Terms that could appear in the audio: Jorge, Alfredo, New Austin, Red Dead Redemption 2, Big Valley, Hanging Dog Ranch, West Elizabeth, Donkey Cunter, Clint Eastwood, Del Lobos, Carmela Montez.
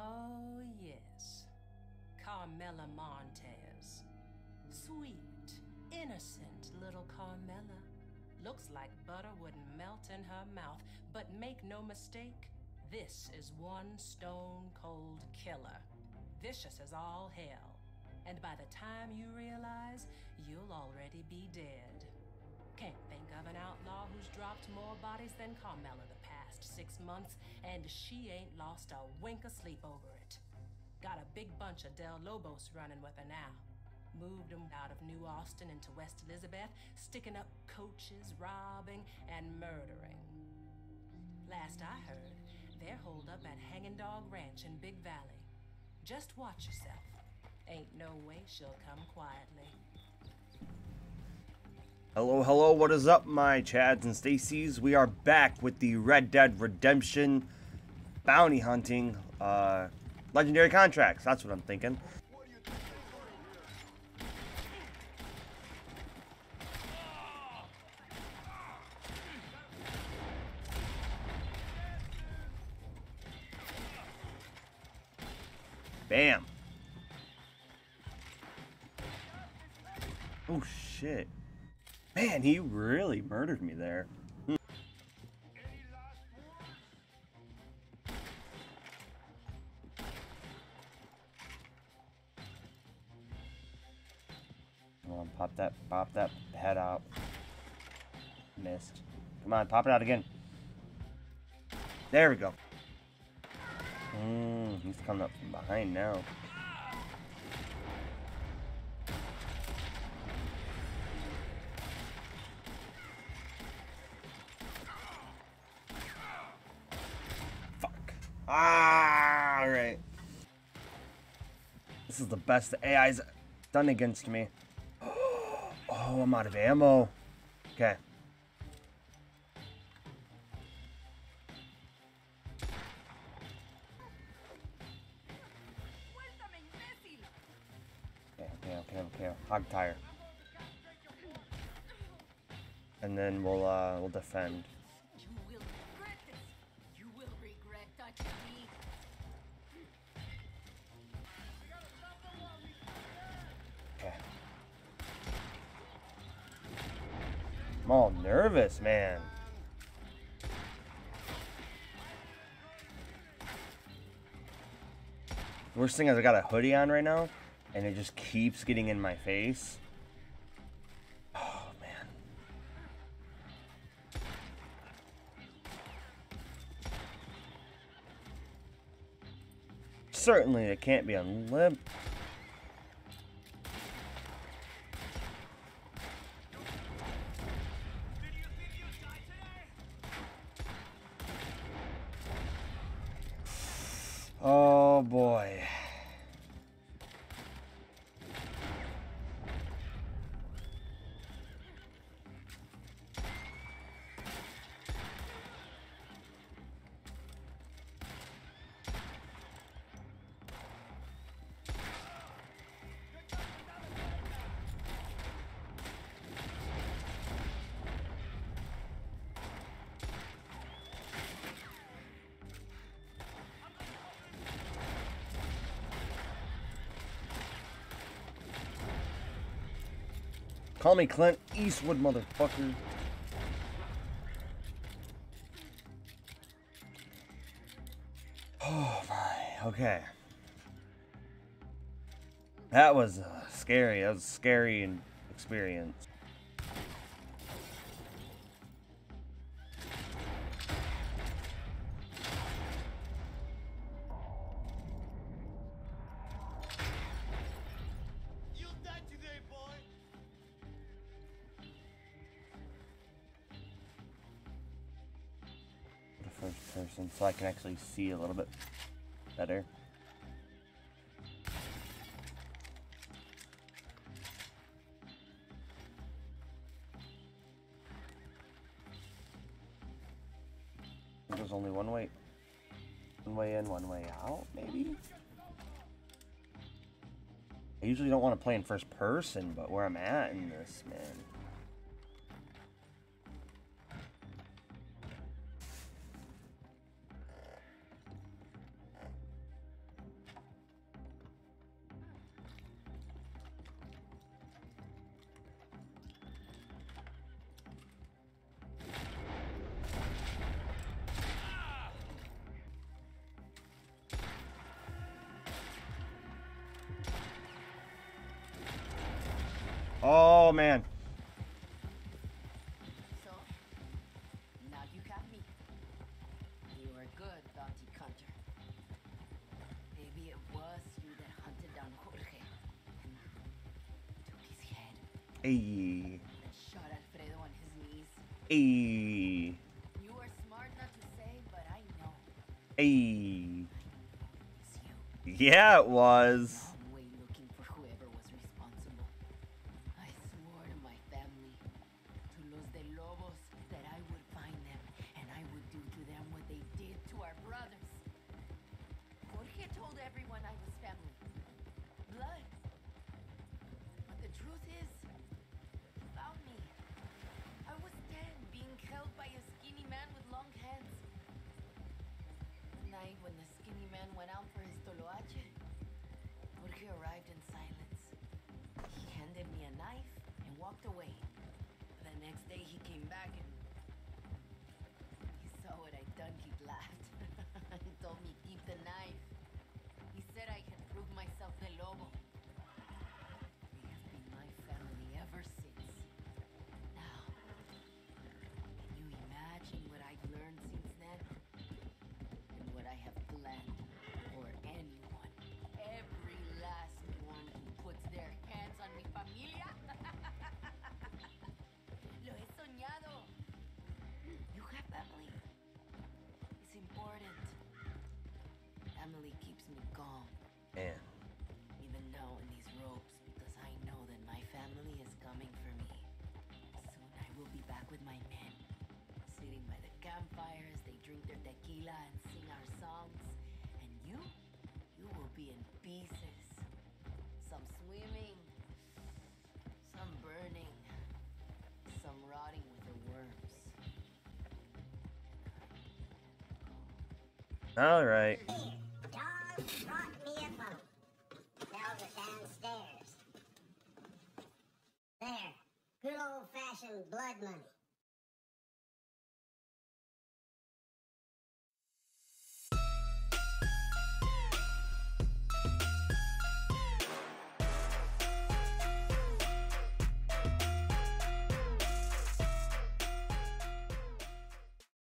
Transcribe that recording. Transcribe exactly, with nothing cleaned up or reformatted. Oh, yes. Carmela Montez. Sweet, innocent little Carmela. Looks like butter wouldn't melt in her mouth, but make no mistake, this is one stone-cold killer. Vicious as all hell. And by the time you realize, you'll already be dead. Can't think of an outlaw who's dropped more bodies than Carmela the past six months, and she ain't lost a wink of sleep over it. Got a big bunch of Del Lobos running with her now. Moved them out of New Austin into West Elizabeth, sticking up coaches, robbing, and murdering. Last I heard, they're holed up at Hanging Dog Ranch in Big Valley. Just watch yourself. Ain't no way she'll come quietly. Hello, hello, what is up, my Chads and Stacy's? We are back with the Red Dead Redemption bounty hunting, uh, legendary contracts. That's what I'm thinking. Bam. Oh, shit. Man, he really murdered me there. Hmm. Come on, pop that, pop that head out. Missed. Come on, pop it out again. There we go. Mm, he's coming up from behind now. Fuck. Ah, all right. This is the best the A I's done against me. Oh, I'm out of ammo. Okay. Hog tire, and then we'll uh, we'll defend. You will regret this. You will regret touching me. Okay. I'm all nervous, man. Worst thing is I got a hoodie on right now. And it just keeps getting in my face. Oh, man. Certainly it can't be unlimited. Oh, boy. Call me Clint Eastwood, motherfucker. Oh my, okay. That was uh, scary, that was a scary experience. First person, so I can actually see a little bit better. There's only one way, one way in, one way out, maybe? I usually don't want to play in first person, but where I'm at in this, man. Oh, man. So, now you got me. You were good, Donkey Cunter. Maybe it was you that hunted down Jorge and took his head. Ayy. And shot Alfredo on his knees. Ayy. You were smart not to say, but I know. Ayy. Yeah, it was. All right. Hey, dog brought me a bone. Fell downstairs. There, good old-fashioned blood money.